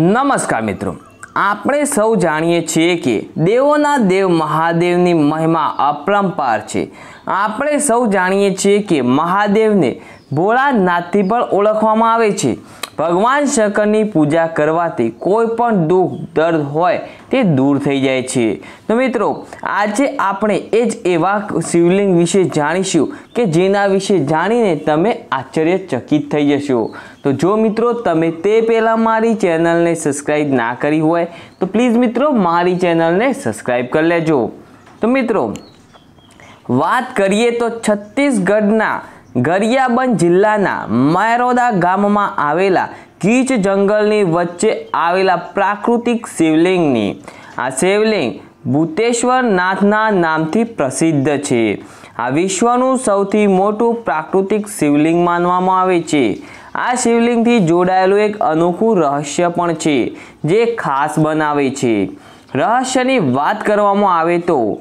नमस्कार मित्रों, आपणे सौ जाणीए छीए के देवोना देव महादेवनी महिमा अपरंपार छे। आपणे सौ जाणीए छीए के महादेवने भोळानाथथी पण ओळखवामां आवे छे। भगवान शंकरनी पूजा करवाथी कोईपण दुख दर्द होय ते दूर थई जाय छे। तो मित्रों, आज आपणे ए ज एवा शिवलिंग विषे जाणीशुं के जेना विषे जाणीने तमे आश्चर्यचकित थई जशो। तो जो मित्रों तमे ते पहेला मारी चेनलने सब्सक्राइब ना करी होय तो प्लीज मित्रों मारी चेनलने सब्सक्राइब कर लेजो। तो मित्रों, बात करिए तो छत्तीसगढ़ना गरियाबंद जिल्लाना मैरोदा गाममां आवेला गीच जंगलनी वच्चे आवेला प्राकृतिक शिवलिंगनी। आ शिवलिंग भूतेश्वरनाथना नामथी प्रसिद्ध छे। आ विश्वनुं सौथी मोटुं प्राकृतिक शिवलिंग मानवामां आवे छे। आ शिवलिंगथी जोडायेलुं एक अनोखुं रहस्य पण छे जे खास बनावे छे। रहस्यनी वात करवामां आवे तो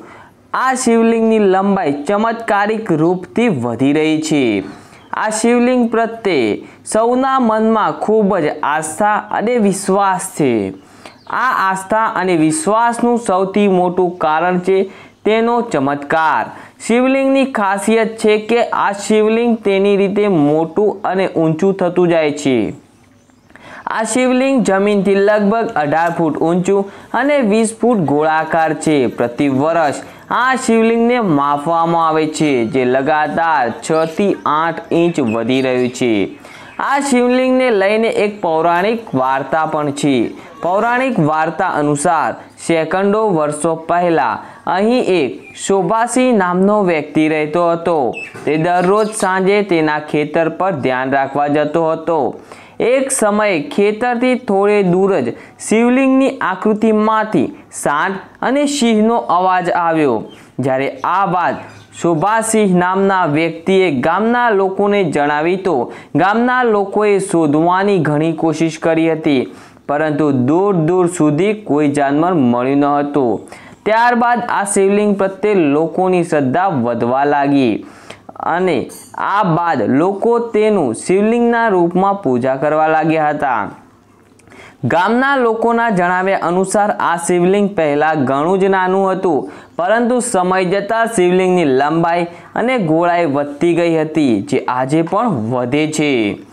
आ शिवलिंगनी लंबाई चमत्कारिक रूपथी वधी रही छे। आ शिवलिंग प्रत्ये सौना मनमा खूब ज आस्था अने विश्वास छे। आ आस्था अने विश्वासनुं सौथी मोटुं कारण छे तेनो चमत्कार। शिवलिंगनी खासियत छे के आ शिवलिंग तेनी रीते मोटुं अने ऊंचुं थतुं जाय छे। आ शिवलिंग जमीन थी लगभग 18 फूट ऊंचू अने 20 फूट गोलाकार छे। प्रति वर्ष आ शिवलिंग ने मापवामां आवे छे जे लगातार 6 થી 8 इंच वधी रह्युं छे। आ शिवलिंग ने लईने एक पौराणिक वार्ता पण छे। पौराणिक वार्ता अनुसार सेंकडो वर्षो पहेला अहीं एक शोभासी नामनो व्यक्ति रहेतो हतो। ते दररोज सांजे तेना खेतर पर ध्यान राखवा जतो हतो। एक समय खेतरथी थोड़े दूर ज शिवलिंगनी आकृतिमांथी सांड अने सिंहनो अवाज आव्यो। ज्यारे आ वात शोभासिंह नामना व्यक्तिए गामना लोकोने जणावी तो गामना लोकोए शोधवानी घणी कोशिश करी हती, परंतु दूर दूर सुधी कोई जानवर मळ्युं न हतुं। त्यारबाद आ शिवलिंग प्रत्ये लोकोनी श्रद्धा वधवा लागी अने आ बाद लोको तेनु शिवलिंगना रूपमां पूजा करवा लाग्या हता। गामना लोकोना जणाव्या अनुसार आ शिवलिंग पहेला घणुं ज नानुं हतुं, परंतु समय जता शिवलिंगनी लंबाई अने गोळाई वधती गई हती जे आजे पण वधे छे।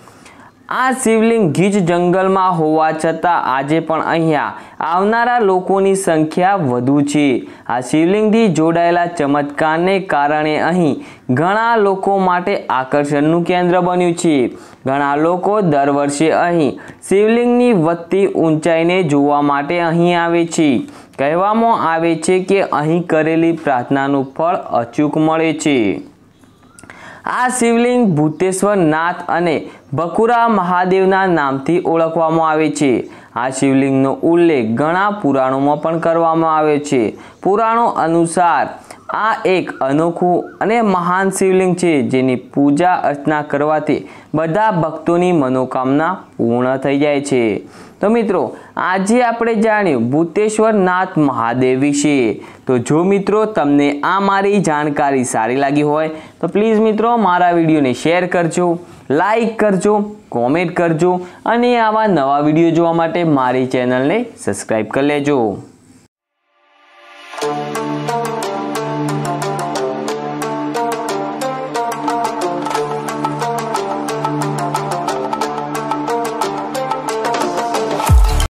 आ शिवलिंग गीच जंगलमां होवा छतां आजे पण अहींया आवनारा लोकोनी संख्या वधु छे। आ शिवलिंगथी जोडायेला चमत्कारने कारणे अहीं घणा लोको माटे आकर्षणनुं केंद्र बन्युं छे। घणा लोको दर वर्षे अहीं शिवलिंगनी वधती ऊंचाईने जोवा माटे अहीं आवे छे। कहेवामां आवे छे के अहीं करेली प्रार्थनानुं फळ अचूक मळे छे। आ शिवलिंग भूतेश्वरनाथ अने बकुरा महादेवना नामथी ओळखवामां आवे छे। आ शिवलिंगनो उल्लेख घणा पुराणोमां पण करवामां आव्यो छे। पुराणों अनुसार आ एक अनोखुं अने महान शिवलिंग छे जेनी पूजा अर्चना करवाथी बधा भक्तोनी मनोकामना पूर्ण थई जाय छे। तो मित्रों, आजे आपणे जाण्युं भूतेश्वरनाथ महादेव विषे। तो जो मित्रों तमने आ मारी जानकारी सारी लागी होय तो प्लीज मित्रों मारा विडियोने शेर करजो, लाइक करजो, कॉमेंट करजो अने आवा नवा विडियो जोवा माटे मारी चेनलने सब्सक्राइब कर लेजो।